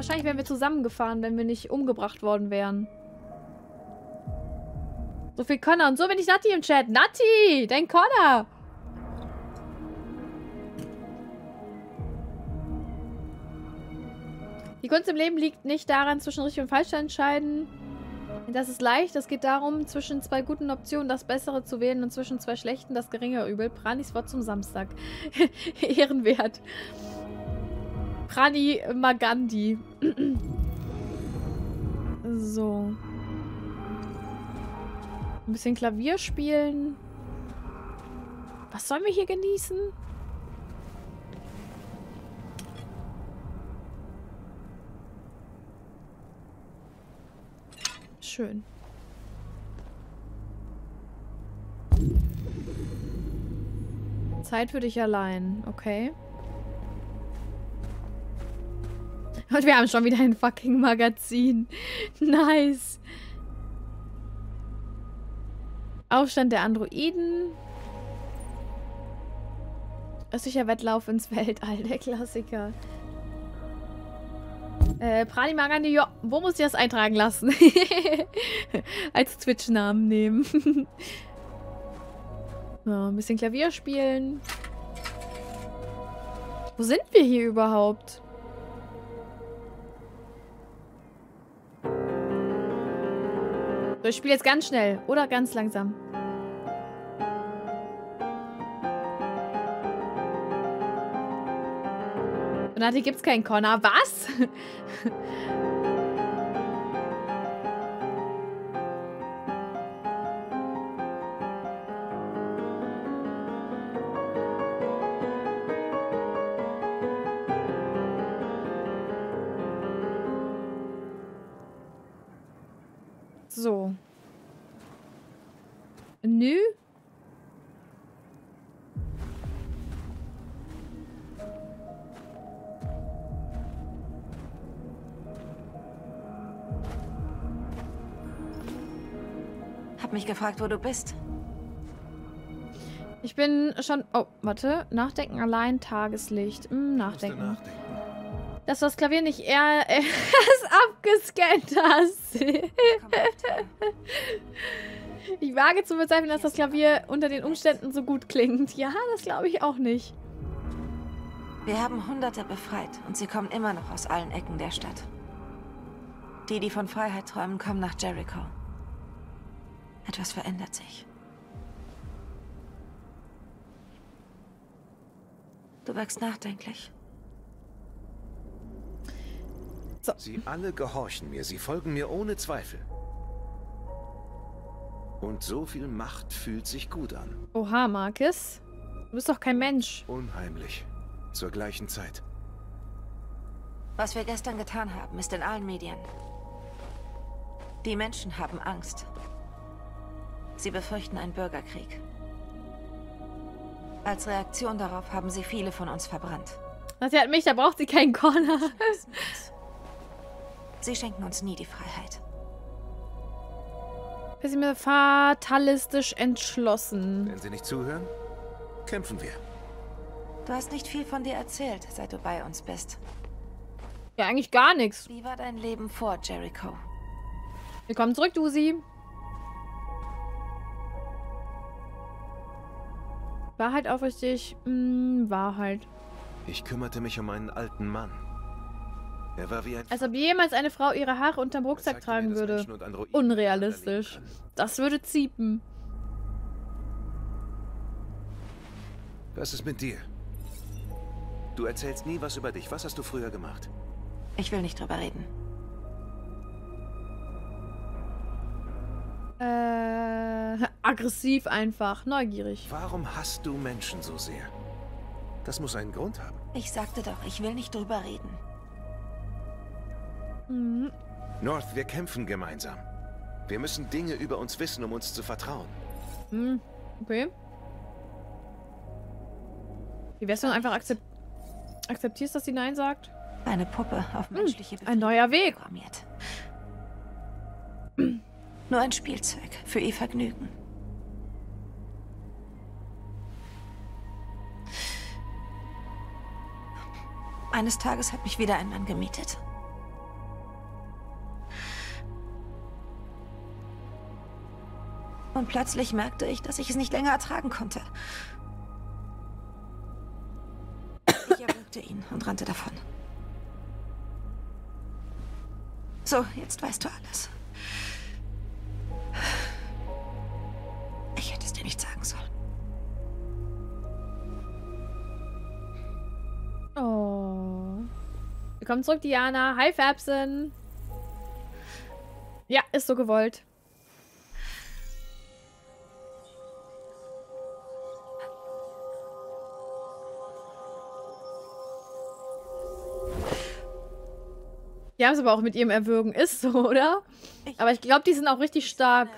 Wahrscheinlich wären wir zusammengefahren, wenn wir nicht umgebracht worden wären. So viel Connor. Und so bin ich Natti im Chat. Natti, dein Connor. Die Kunst im Leben liegt nicht daran, zwischen richtig und falsch zu entscheiden. Das ist leicht. Es geht darum, zwischen zwei guten Optionen das Bessere zu wählen und zwischen zwei schlechten das geringere Übel. Pranis Wort zum Samstag. Ehrenwert. Prani Magandhi. So. Ein bisschen Klavier spielen. Was sollen wir hier genießen? Schön. Zeit für dich allein, okay. Und wir haben schon wieder ein fucking Magazin. Nice. Aufstand der Androiden. Östlicher Wettlauf ins Weltall, der Klassiker. Prani Magandhi, ja, wo muss ich das eintragen lassen? Als Twitch-Namen nehmen. Ja, ein bisschen Klavier spielen. Wo sind wir hier überhaupt? So, ich spiele jetzt ganz schnell oder ganz langsam. Na, hier gibt's keinen Connor. Was? So. Nö. Mich gefragt, wo du bist. Ich bin schon... Oh, warte. Nachdenken allein, Tageslicht. Nachdenken. Dass du das Klavier nicht eher abgescannt hast. Ich wage zu bezweifeln, dass das Klavier unter den Umständen so gut klingt. Ja, das glaube ich auch nicht. Wir haben Hunderte befreit und sie kommen immer noch aus allen Ecken der Stadt. Die, die von Freiheit träumen, kommen nach Jericho. Etwas verändert sich. Du wirkst nachdenklich. So. Sie alle gehorchen mir, sie folgen mir ohne Zweifel. Und so viel Macht fühlt sich gut an. Oha, Marcus. Du bist doch kein Mensch. Unheimlich. Zur gleichen Zeit. Was wir gestern getan haben, ist in allen Medien. Die Menschen haben Angst. Sie befürchten einen Bürgerkrieg. Als Reaktion darauf haben sie viele von uns verbrannt. Sie hat mich, da braucht sie keinen Connor. Sie schenken uns nie die Freiheit. Wir sind mir fatalistisch entschlossen. Wenn sie nicht zuhören, kämpfen wir. Du hast nicht viel von dir erzählt, seit du bei uns bist. Ja, eigentlich gar nichts. Wie war dein Leben vor Jericho? Willkommen zurück, Dusi. Wahrheit aufrichtig. Wahrheit. Ich kümmerte mich um einen alten Mann. Er war wie ein... Als ob jemals eine Frau ihre Haare unterm Rucksack tragen würde. Unrealistisch. Das würde ziepen. Was ist mit dir? Du erzählst nie was über dich. Was hast du früher gemacht? Ich will nicht drüber reden. Aggressiv einfach, neugierig. Warum hasst du Menschen so sehr? Das muss einen Grund haben. Ich sagte doch, ich will nicht drüber reden. Mhm. North, wir kämpfen gemeinsam. Wir müssen Dinge über uns wissen, um uns zu vertrauen. Mhm. Okay. Wie wär's, wenn du einfach akzeptierst, dass sie Nein sagt? Eine Puppe auf menschliche Beziehung. Ein neuer Weg. Nur ein Spielzeug für ihr Vergnügen. Eines Tages hat mich wieder ein Mann gemietet. Und plötzlich merkte ich, dass ich es nicht länger ertragen konnte. Ich erwürgte ihn und rannte davon. So, jetzt weißt du alles. Ich hätte es dir nicht sagen sollen. Oh. Willkommen zurück, Diana. Hi, Fabsen. Ja, ist so gewollt. Die haben es aber auch mit ihrem Erwürgen. Ist so, oder? Aber ich glaube, die sind auch richtig stark.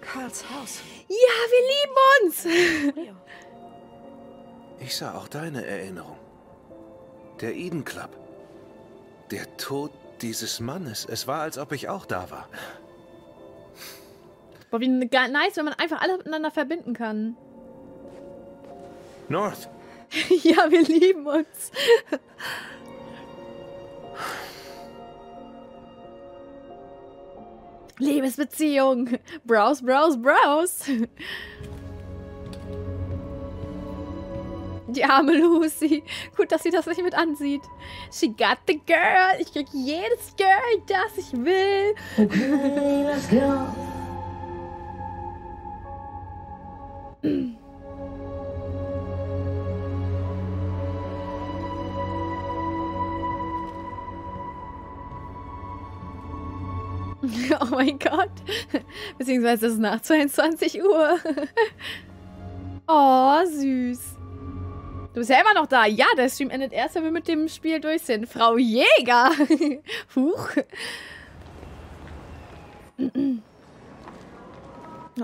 Karls Haus. Ja, wir lieben uns! Ich sah auch deine Erinnerung. Der Eden Club. Der Tod dieses Mannes. Es war, als ob ich auch da war. Boah, wie nice, wenn man einfach alle miteinander verbinden kann. North. Ja, wir lieben uns. Liebesbeziehung. Browse, browse, browse. Die arme Lucy. Gut, dass sie das nicht mit ansieht. She got the girl. Ich krieg jedes Girl, das ich will. Okay, let's go. Oh mein Gott. Beziehungsweise es ist nach 22 Uhr. Oh, süß. Du bist ja immer noch da. Ja, der Stream endet erst, wenn wir mit dem Spiel durch sind. Frau Jäger. Huch.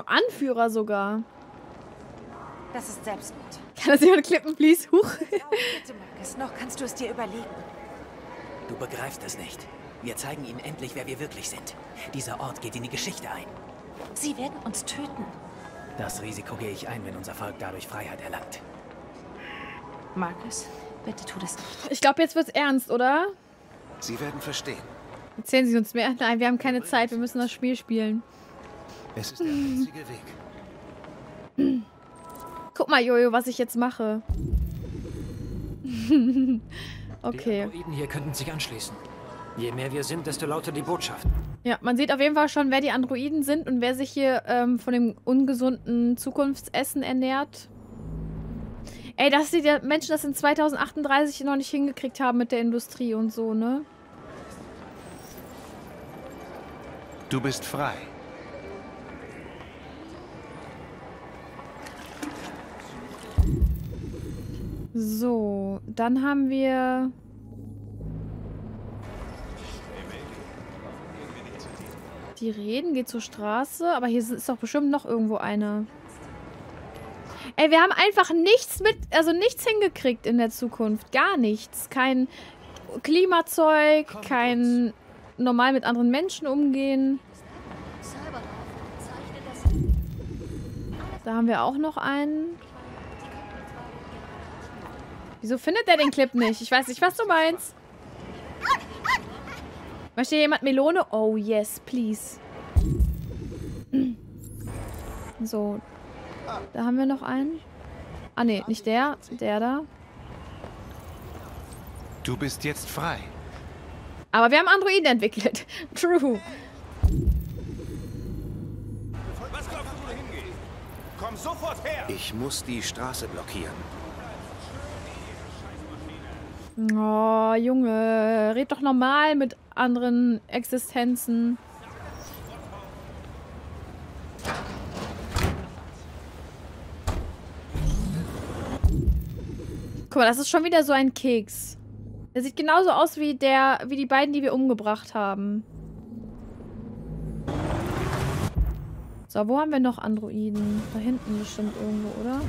Anführer sogar. Das ist Selbstmord. Kann das jemand klippen, please? Huch. Noch kannst du es dir überlegen. Du begreifst es nicht. Wir zeigen ihnen endlich, wer wir wirklich sind. Dieser Ort geht in die Geschichte ein. Sie werden uns töten. Das Risiko gehe ich ein, wenn unser Volk dadurch Freiheit erlangt. Marcus, bitte tu das nicht. Ich glaube, jetzt wird's ernst, oder? Sie werden verstehen. Erzählen Sie uns mehr. Nein, wir haben keine Zeit. Wir müssen das Spiel spielen. Es ist der einzige Weg. Guck mal, Jojo, was ich jetzt mache. Okay. Die Androiden hier könnten sich anschließen. Je mehr wir sind, desto lauter die Botschaft. Ja, man sieht auf jeden Fall schon, wer die Androiden sind und wer sich hier von dem ungesunden Zukunftsessen ernährt. Ey, dass die Menschen das in 2038 noch nicht hingekriegt haben mit der Industrie und so, ne? Du bist frei. So, dann haben wir... Die reden, geht zur Straße. Aber hier ist doch bestimmt noch irgendwo eine. Ey, wir haben einfach nichts mit, also nichts hingekriegt in der Zukunft. Gar nichts. Kein Klimazeug, kein normal mit anderen Menschen umgehen. Da haben wir auch noch einen. Wieso findet der den Clip nicht? Ich weiß nicht, was du meinst. Möchte jemand Melone? Oh, yes, please. So. Da haben wir noch einen. Ah, nee, nicht der. Der da. Du bist jetzt frei. Aber wir haben Androiden entwickelt. True. Was glaubst du, wo du hingehst? Komm sofort her! Ich muss die Straße blockieren. Oh, Junge. Red doch normal mit anderen Existenzen. Guck mal, das ist schon wieder so ein Keks. Der sieht genauso aus wie die beiden, die wir umgebracht haben. So, wo haben wir noch Androiden? Da hinten bestimmt irgendwo, oder?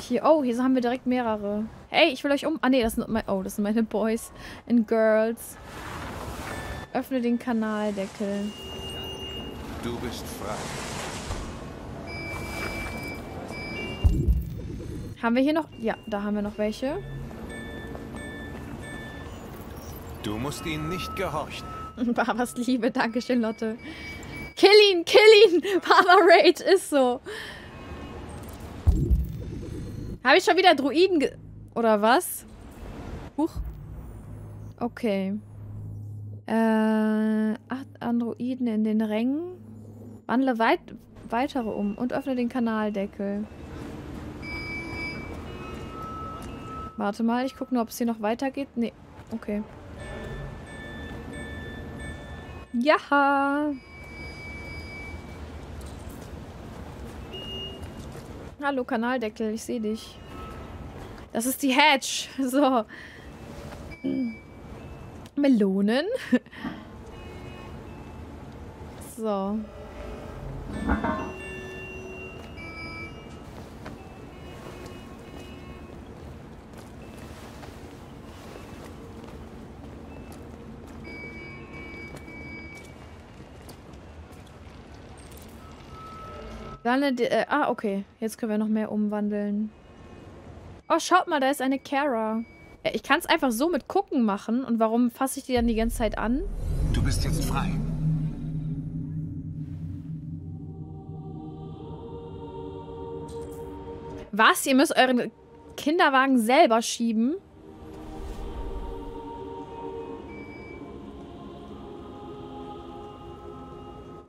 Hier. Oh, hier haben wir direkt mehrere. Hey, ich will euch um... Ah, nee, das sind meine... Oh, das sind meine Boys and Girls. Öffne den Kanaldeckel. Du bist frei. Haben wir hier noch... Ja, da haben wir noch welche. Du musst ihnen nicht gehorchen. Baras Liebe. Dankeschön, Lotte. Kill ihn, Papa Rage ist so. Habe ich schon wieder Druiden ge... Oder was? Huch. Okay. 8 Androiden in den Rängen. Wandle weitere um und öffne den Kanaldeckel. Warte mal, ich gucke nur, ob es hier noch weitergeht. Nee, okay. Jaha! Hallo, Kanaldeckel, ich sehe dich. Das ist die Hedge. So. Melonen. So. Okay. Jetzt können wir noch mehr umwandeln. Oh, schaut mal, da ist eine Kara. Ich kann es einfach so mit Gucken machen. Und warum fasse ich die dann die ganze Zeit an? Du bist jetzt frei. Was? Ihr müsst euren Kinderwagen selber schieben?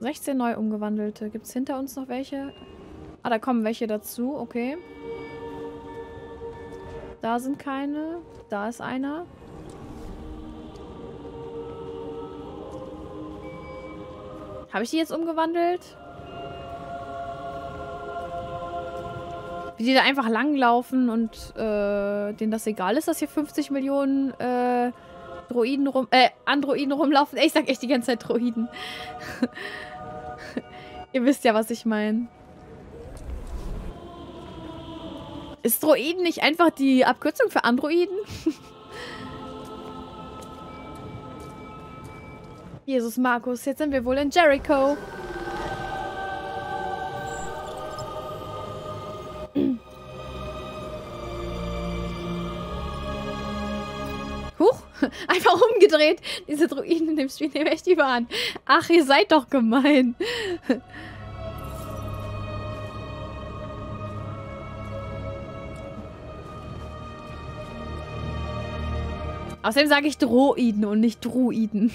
...16 neu umgewandelte. Gibt es hinter uns noch welche? Ah, da kommen welche dazu. Okay. Da sind keine. Da ist einer. Habe ich die jetzt umgewandelt? Wie die da einfach langlaufen und denen das egal ist, dass hier 50 Millionen Droiden Androiden rumlaufen. Ich sag echt die ganze Zeit Droiden. Ihr wisst ja, was ich meine. Ist Droiden nicht einfach die Abkürzung für Androiden? Jesus, Marcus, jetzt sind wir wohl in Jericho. Huch, einfach umgedreht. Diese Droiden in dem Spiel nehmen echt die Bahn. Ach, ihr seid doch gemein. Außerdem sage ich Droiden und nicht Druiden.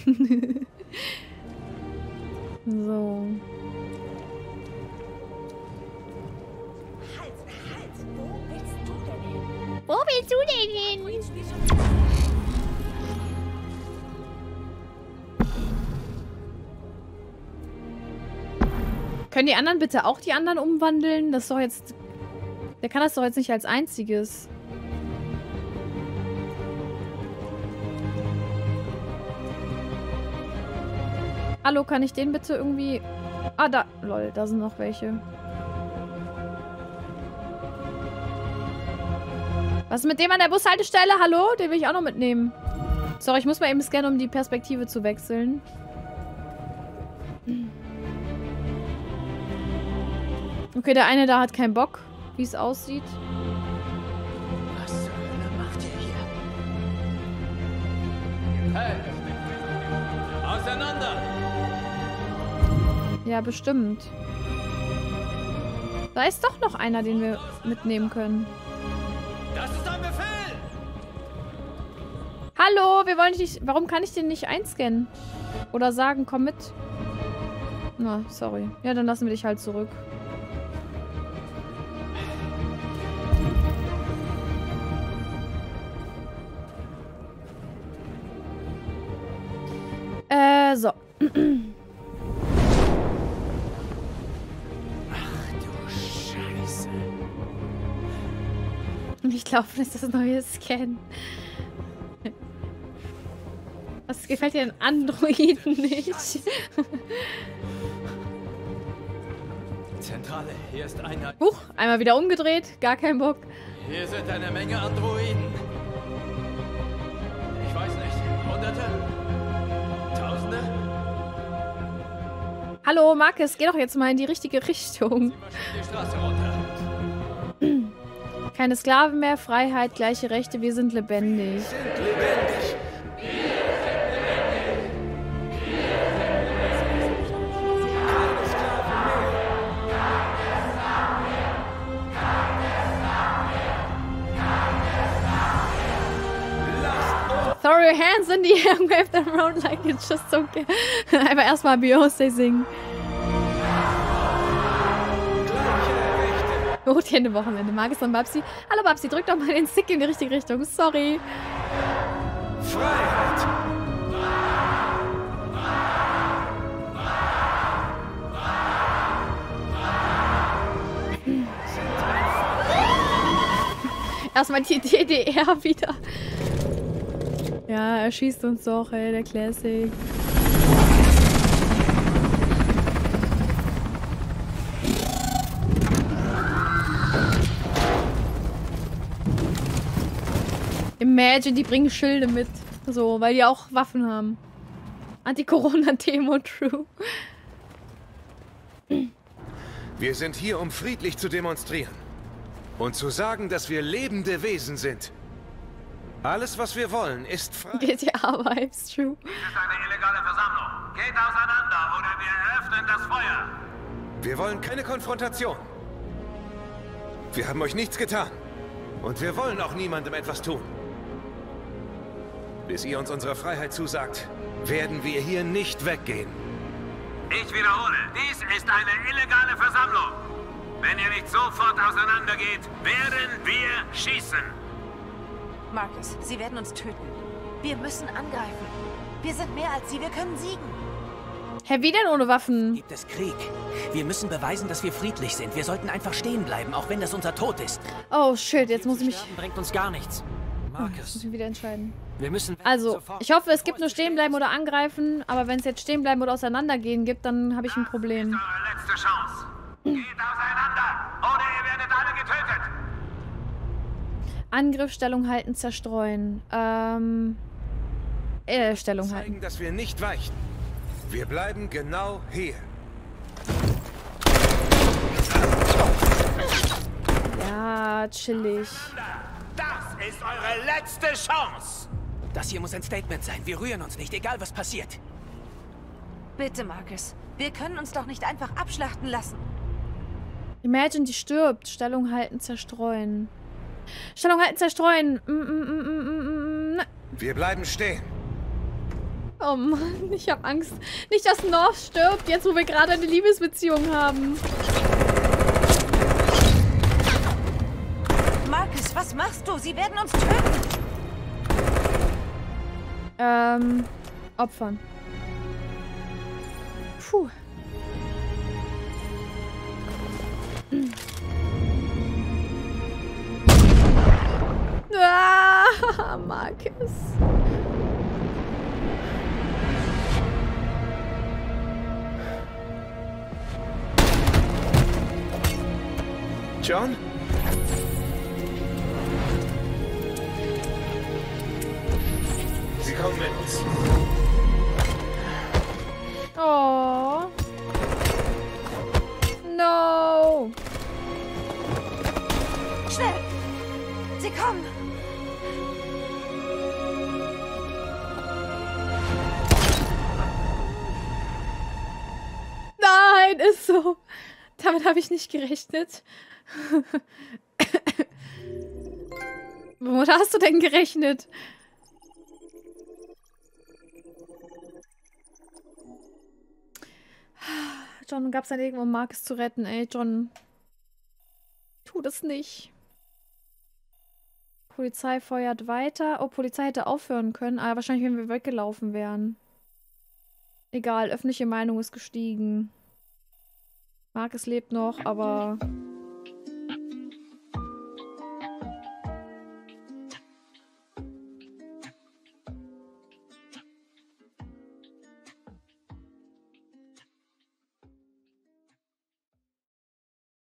So. Halt! Wo willst du denn hin? Wo willst du denn hin? Können die anderen bitte auch die anderen umwandeln? Das ist doch jetzt... Der kann das doch jetzt nicht als einziges... Hallo, kann ich den bitte irgendwie... Ah, da... Lol, da sind noch welche. Was ist mit dem an der Bushaltestelle? Hallo? Den will ich auch noch mitnehmen. Sorry, ich muss mal eben scannen, um die Perspektive zu wechseln. Okay, der eine da hat keinen Bock, wie es aussieht. Was zur Hölle macht ihr hier? Hey! Auseinander! Ja, bestimmt. Da ist doch noch einer, den wir mitnehmen können. Das ist ein Befehl! Hallo, wir wollen dich... Warum kann ich den nicht einscannen? Oder sagen, komm mit. Na, sorry. Ja, dann lassen wir dich halt zurück. So. Ich glaube, das ist das neue Scan. Was gefällt dir an Androiden nicht? Zentrale, hier ist einer. Huch, einmal wieder umgedreht, gar kein Bock. Hier sind eine Menge Androiden. Ich weiß nicht, Hunderte? Tausende? Hallo, Marcus, geh doch jetzt mal in die richtige Richtung. Die Straße runter. Keine Sklaven mehr, Freiheit, gleiche Rechte, wir sind lebendig. Wir sind lebendig. Wir sind lebendig. Wir sind lebendig. throw your hands in the air and wave them around like you just don't care. Einfach erstmal Beyoncé singen. Rotieren Wochenende. Marcus und Babsi. Hallo Babsi, drück doch mal den Stick in die richtige Richtung. Sorry. Freiheit. Erstmal die DDR wieder. Ja, er schießt uns doch, ey, der Classic. Imagine, die bringen Schilde mit. So, weil die auch Waffen haben. Anti-Corona-Demo, true. Wir sind hier, um friedlich zu demonstrieren. Und zu sagen, dass wir lebende Wesen sind. Alles, was wir wollen, ist frei. GTA-Vibes, true. Dies ist eine illegale Versammlung. Geht auseinander oder wir eröffnen das Feuer. Wir wollen keine Konfrontation. Wir haben euch nichts getan. Und wir wollen auch niemandem etwas tun. Bis ihr uns unsere Freiheit zusagt, werden wir hier nicht weggehen. Ich wiederhole, dies ist eine illegale Versammlung. Wenn ihr nicht sofort auseinandergeht, werden wir schießen. Marcus, sie werden uns töten. Wir müssen angreifen. Wir sind mehr als sie, wir können siegen. Hä, wie denn ohne Waffen? Gibt es Krieg? Wir müssen beweisen, dass wir friedlich sind. Wir sollten einfach stehen bleiben, auch wenn das unser Tod ist. Oh shit, jetzt muss ich mich... bringt uns gar nichts. Marcus, müssen wir wieder entscheiden. Wir müssen also, ich hoffe, es gibt nur stehen bleiben oder angreifen, aber wenn es jetzt stehen bleiben oder auseinandergehen gibt, dann habe ich ein Problem. Das ist eure letzte Chance. Geht auseinander, oder ihr werdet alle getötet. Angriff, Stellung halten, zerstreuen. Stellung halten. Zeigen, dass wir nicht weichen. Wir bleiben genau hier. Ja, chillig. Das ist eure letzte Chance. Das hier muss ein Statement sein. Wir rühren uns nicht, egal was passiert. Bitte, Marcus. Wir können uns doch nicht einfach abschlachten lassen. Imagine, die stirbt. Stellung halten, zerstreuen. Stellung halten, zerstreuen. Wir bleiben stehen. Oh Mann, ich habe Angst. Nicht, dass North stirbt, jetzt wo wir gerade eine Liebesbeziehung haben. Marcus, was machst du? Sie werden uns töten. Opfern. Puh. Ah, Marcus. John? Sie kommen mit uns. Oh. No. Schnell. Sie kommen. Nein, ist so. Damit habe ich nicht gerechnet. Womit hast du denn gerechnet? John, gab es dann irgendwo, um Marcus zu retten? Ey, John. Tu das nicht. Polizei feuert weiter. Oh, Polizei hätte aufhören können. Aber wahrscheinlich, wenn wir weggelaufen wären. Egal, öffentliche Meinung ist gestiegen. Marcus lebt noch, aber...